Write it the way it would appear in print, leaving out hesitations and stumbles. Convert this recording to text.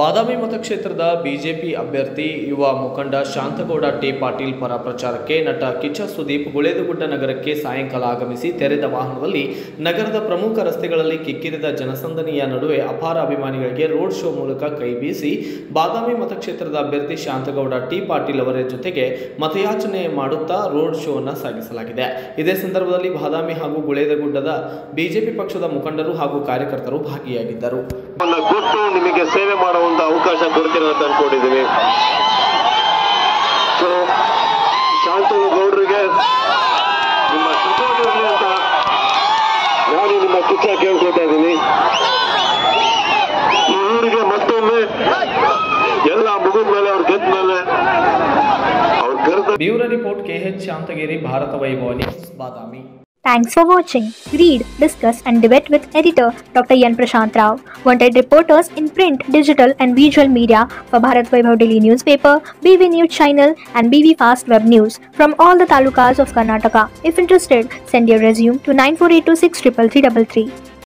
ಬಾದಾಮಿ ಮತಕ್ಷೇತ್ರದ ಬಿಜೆಪಿ ಅಭ್ಯರ್ಥಿ ಯುವ ಮುಖಂಡ ಶಾಂತಗೌಡ ಟಿ ಪಾಟೀಲ್ ಪರ ಪ್ರಚಾರಕ್ಕೆ ನಟ ಕಿಚ್ಚ ಸುದೀಪ್ ಗುಳೇದಗುಡ್ಡ ನಗರಕ್ಕೆ ಸಾಯಂಕಾಲ ಆಗಮಿಸಿ ತೆರೆದ ವಾಹನದಲ್ಲಿ ನಗರದ ಪ್ರಮುಖ ರಸ್ತೆಗಳಲ್ಲಿ ಕಿಕ್ಕಿರಿದ ಜನಸಂದಣಿಯ ನಡುವೆ ಅಪಾರ ಅಭಿಮಾನಿಗಳಿಗೆ ರೋಡ್ ಶೋ ಮೂಲಕ ಕೈ ಬೀಸಿ ಬಾದಾಮಿ ಮತಕ್ಷೇತ್ರದ ಅಭ್ಯರ್ಥಿ ಶಾಂತಗೌಡ ಟಿ ಪಾಟೀಲ್ ಅವರ ಜೊತೆಗೆ ಮತಯಾಚನೆ ಮಾಡುತ್ತಾ ರೋಡ್ ಶೋವನ್ನು ಸಾಗಿಸಲಾಗಿದೆ. ಇದೇ ಸಂದರ್ಭದಲ್ಲಿ ಬಾದಾಮಿ ಹಾಗೂ ಗುಳೇದಗುಡ್ಡದ ಬಿಜೆಪಿ ಪಕ್ಷದ ಮುಖಂಡರು ಹಾಗೂ ಕಾರ್ಯಕರ್ತರು ಭಾಗಿಯಾಗಿದ್ದರು. ಕೊಟ್ಟು ನಿಮಗೆ ಸೇವೆ ಮಾಡುವಂತ ಅವಕಾಶ ಕೊಡ್ತೀರ ಅಂತ ಅನ್ಕೊಂಡಿದ್ದೀವಿ. ಸೊ ಶಾಂತಗೌಡರಿಗೆ ನಿಮ್ಮ ಸಪೋರ್ಟ್ ಇರಲಿ ಅಂತ ನಾನು ನಿಮ್ಮ ಕಿಚ್ಚ ಕೇಳ್ಕೊತಾ ಇದ್ದೀನಿ. ಈ ಊರಿಗೆ ಮತ್ತೊಮ್ಮೆ ಎಲ್ಲ ಮುಗಿದ್ಮೇಲೆ ಅವ್ರ ಗೆದ್ದ ಮೇಲೆ ಅವ್ರು ಕರೆದ. Bureau report KH Shantagiri, Bharat Vaibhav news, Badami. Thanks for watching. Read, discuss and debate with editor Dr. Yan Prashant Rao. Wanted reporters in print, digital and visual media for Bharat Vaibhav Daily Newspaper, BV News Channel and BV Fast Web News from all the talukas of Karnataka. If interested, send your resume to 9482633333.